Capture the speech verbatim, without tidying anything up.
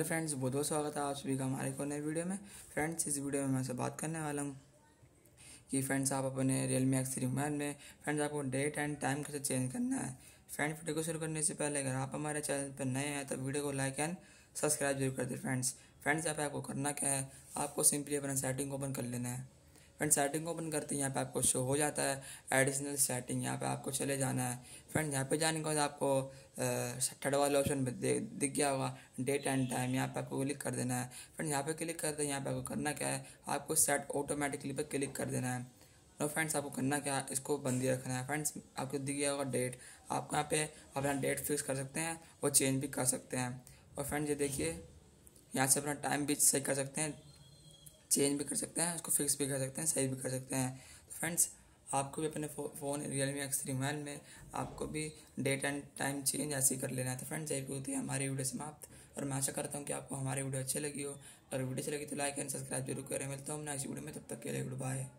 Hello friends, बहुत बहुत स्वागत है आप सभी का हमारे को नए वीडियो में। फ्रेंड्स, इस वीडियो में मैं से बात करने वाला हूँ कि फ्रेंड्स आप अपने Realme एक्स थ्री मोबाइल में फ्रेंड्स आपको डेट एंड टाइम कैसे चेंज करना है। फ्रेंड्स, वीडियो को शुरू करने से पहले अगर आप हमारे चैनल पर नए हैं तो वीडियो को लाइक एंड सब्सक्राइब जरूर कर दें। फ्रेंड्स फ्रेंड्स यहाँ पर आपको करना क्या है, आपको सिंपली अपना सेटिंग ओपन कर लेना है। फ्रेंड्स, सेटिंग ओपन करते हैं, यहाँ पे आपको शो हो जाता है एडिशनल सेटिंग, यहाँ पे आपको चले जाना है। फ्रेंड्स, यहाँ पे जाने के बाद आपको थर्ड वाले ऑप्शन पर दिख गया होगा डेट एंड टाइम, यहाँ पे आपको क्लिक कर देना है। फ्रेंड्स, यहाँ पे क्लिक करते हैं, यहाँ पे आपको करना क्या है, आपको सेट ऑटोमेटिकली पर क्लिक कर देना है। और फ्रेंड्स आपको करना क्या है, इसको बंद ही रखना है। फ्रेंड्स, आपको दिख गया होगा डेट, आप यहाँ पे अपना डेट फिक्स कर सकते हैं और चेंज भी कर सकते हैं। और फ्रेंड्स ये देखिए, यहाँ से अपना टाइम भी सही कर सकते हैं, चेंज भी कर सकते हैं, उसको फिक्स भी कर सकते हैं, सही भी कर सकते हैं। तो फ्रेंड्स आपको भी अपने phone Realme X three mobile में आपको भी डेट एंड टाइम चेंज ऐसे ही कर लेना है। तो फ्रेंड्स यही होती है हमारी वीडियो समाप्त, और मैं आशा करता हूँ कि आपको हमारी वीडियो अच्छी लगी हो। और वीडियो अच्छी लगी तो लाइक एंड सब्सक्राइब जरूर करें। मिलता हूँ ना इस वीडियो में, तब तक के लिए गुड बाय।